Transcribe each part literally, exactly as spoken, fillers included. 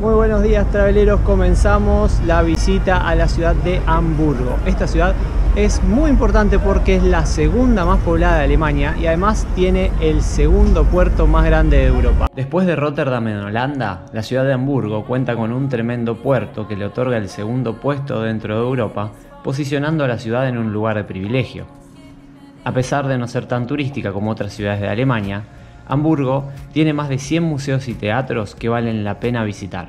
Muy buenos días, traveleros. Comenzamos la visita a la ciudad de Hamburgo. Esta ciudad es muy importante porque es la segunda más poblada de Alemania y además tiene el segundo puerto más grande de Europa. Después de Rotterdam en Holanda, la ciudad de Hamburgo cuenta con un tremendo puerto que le otorga el segundo puesto dentro de Europa, posicionando a la ciudad en un lugar de privilegio. A pesar de no ser tan turística como otras ciudades de Alemania, Hamburgo tiene más de cien museos y teatros que valen la pena visitar.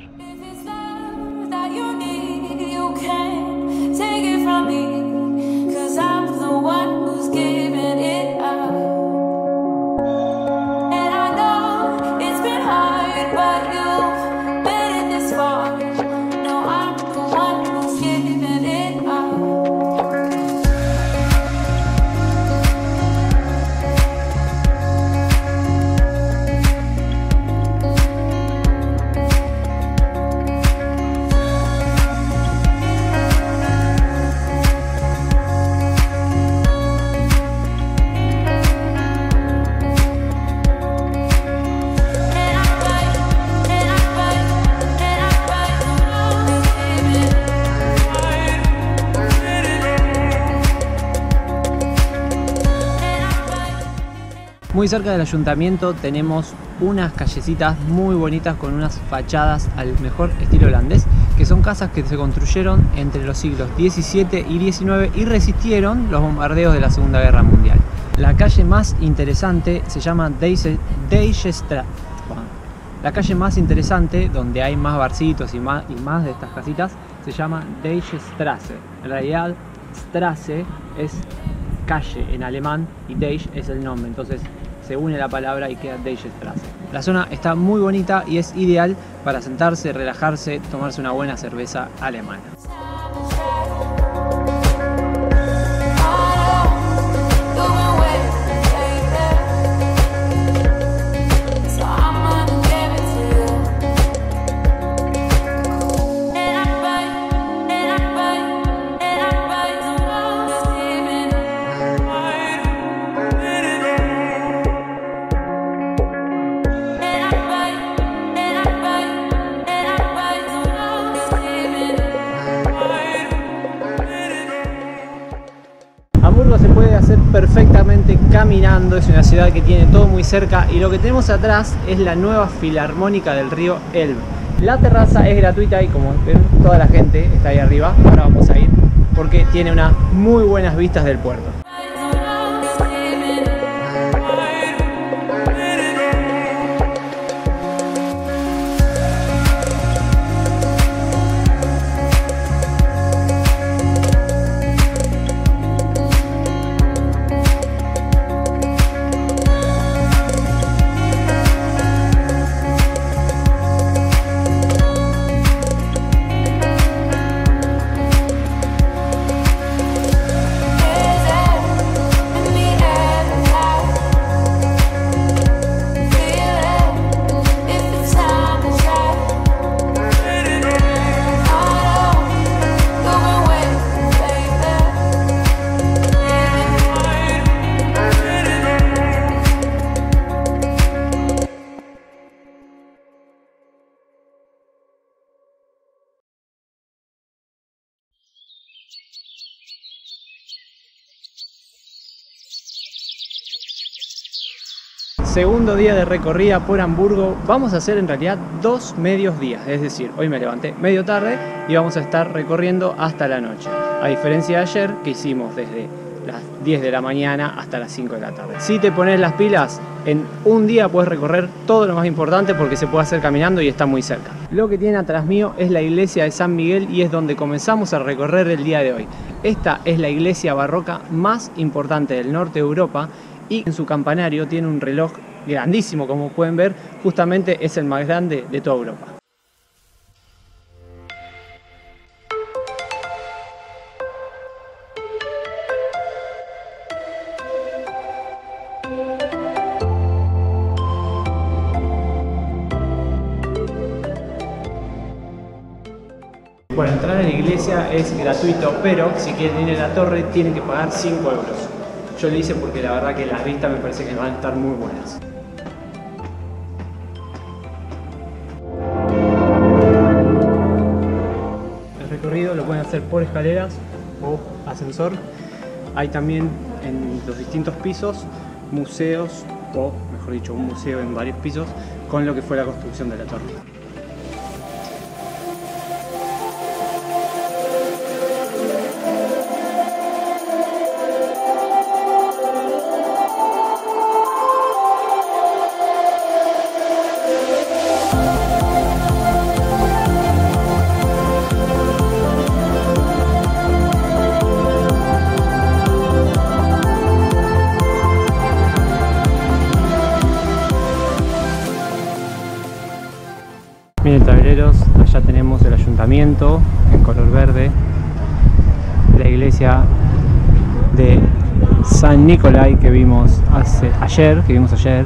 Muy cerca del ayuntamiento tenemos unas callecitas muy bonitas con unas fachadas al mejor estilo holandés, que son casas que se construyeron entre los siglos diecisiete y diecinueve y resistieron los bombardeos de la Segunda Guerra Mundial. La calle más interesante se llama Deichstraße. La calle más interesante, donde hay más barcitos y más, y más de estas casitas, se llama Deichstraße. En realidad, Straße es calle en alemán y Deich es el nombre, entonces se une la palabra y queda Deichstraße. La zona está muy bonita y es ideal para sentarse, relajarse, tomarse una buena cerveza alemana. Hamburgo se puede hacer perfectamente caminando, es una ciudad que tiene todo muy cerca y lo que tenemos atrás es la nueva filarmónica del río Elbe. La terraza es gratuita y como ven, toda la gente está ahí arriba. Ahora vamos a ir porque tiene unas muy buenas vistas del puerto. Segundo día de recorrida por Hamburgo. Vamos a hacer en realidad dos medios días, es decir, hoy me levanté medio tarde y vamos a estar recorriendo hasta la noche, a diferencia de ayer que hicimos desde las diez de la mañana hasta las cinco de la tarde. Si te pones las pilas, en un día puedes recorrer todo lo más importante porque se puede hacer caminando y está muy cerca. Lo que tiene atrás mío es la iglesia de San Miguel y es donde comenzamos a recorrer el día de hoy. Esta es la iglesia barroca más importante del norte de Europa y en su campanario tiene un reloj grandísimo, como pueden ver, justamente es el más grande de toda Europa. Bueno, entrar a la iglesia es gratuito, pero si quieren ir a la torre tienen que pagar cinco euros. Yo lo hice porque la verdad que las vistas me parece que van a estar muy buenas. por escaleras o ascensor. Hay también en los distintos pisos museos, o mejor dicho, un museo en varios pisos con lo que fue la construcción de la torre. Miren, tableros, allá tenemos el ayuntamiento en color verde, la iglesia de San Nicolai que vimos hace, ayer, que vimos ayer,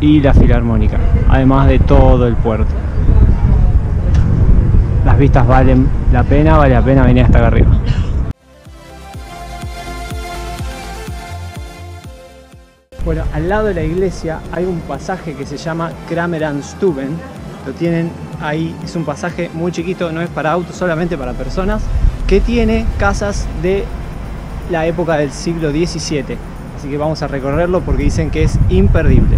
y la filarmónica, además de todo el puerto. Las vistas valen la pena, vale la pena venir hasta acá arriba. Bueno, al lado de la iglesia hay un pasaje que se llama Krameranstuben. Lo tienen ahí, es un pasaje muy chiquito, no es para autos, solamente para personas, que tiene casas de la época del siglo diecisiete. Así que vamos a recorrerlo porque dicen que es imperdible.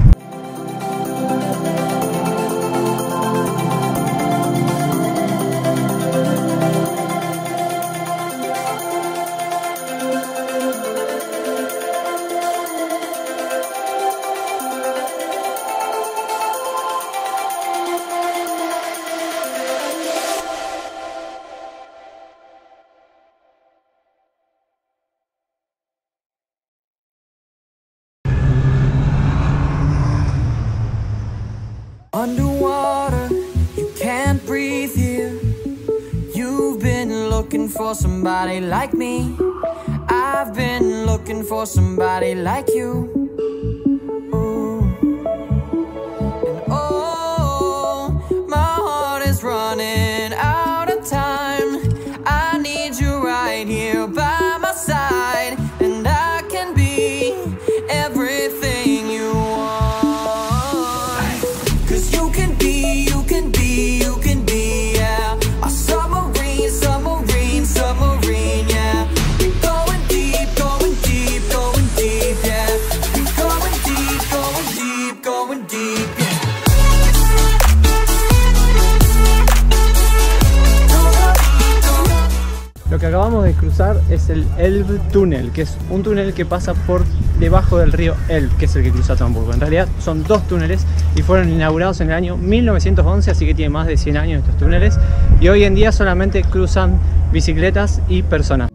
Underwater, you can't breathe here. You've been looking for somebody like me. I've been looking for somebody like you. Ooh. And oh, my heart is running out of time. I need you right here by my side. And I can be everything you want. Lo que acabamos de cruzar es el Elbe túnel, que es un túnel que pasa por debajo del río Elbe, que es el que cruza Hamburgo. En realidad son dos túneles y fueron inaugurados en el año mil novecientos once, así que tiene más de cien años estos túneles. Y hoy en día solamente cruzan bicicletas y personas.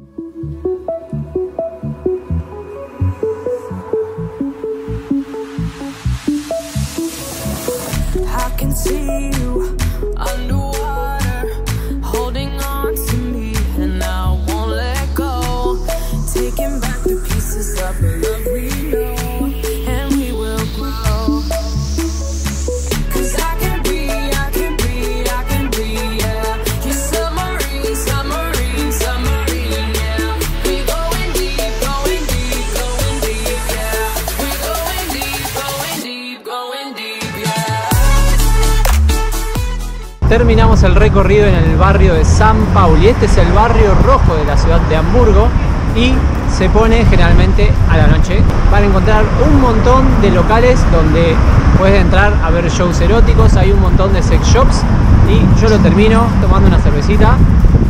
Terminamos el recorrido en el barrio de San Pauli. Este es el barrio rojo de la ciudad de Hamburgo y se pone generalmente a la noche. Van a encontrar un montón de locales donde puedes entrar a ver shows eróticos, hay un montón de sex shops y yo lo termino tomando una cervecita.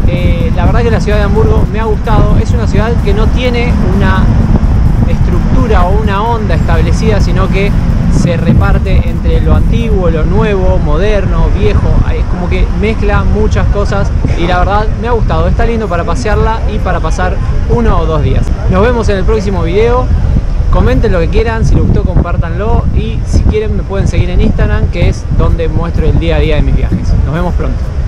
Eh, la verdad que la ciudad de Hamburgo me ha gustado, es una ciudad que no tiene una estructura o una onda establecida, sino que se reparte entre lo antiguo, lo nuevo, moderno, viejo, es como que mezcla muchas cosas y la verdad me ha gustado, está lindo para pasearla y para pasar uno o dos días. Nos vemos en el próximo video, comenten lo que quieran, si les gustó compártanlo y si quieren me pueden seguir en Instagram, que es donde muestro el día a día de mis viajes. Nos vemos pronto.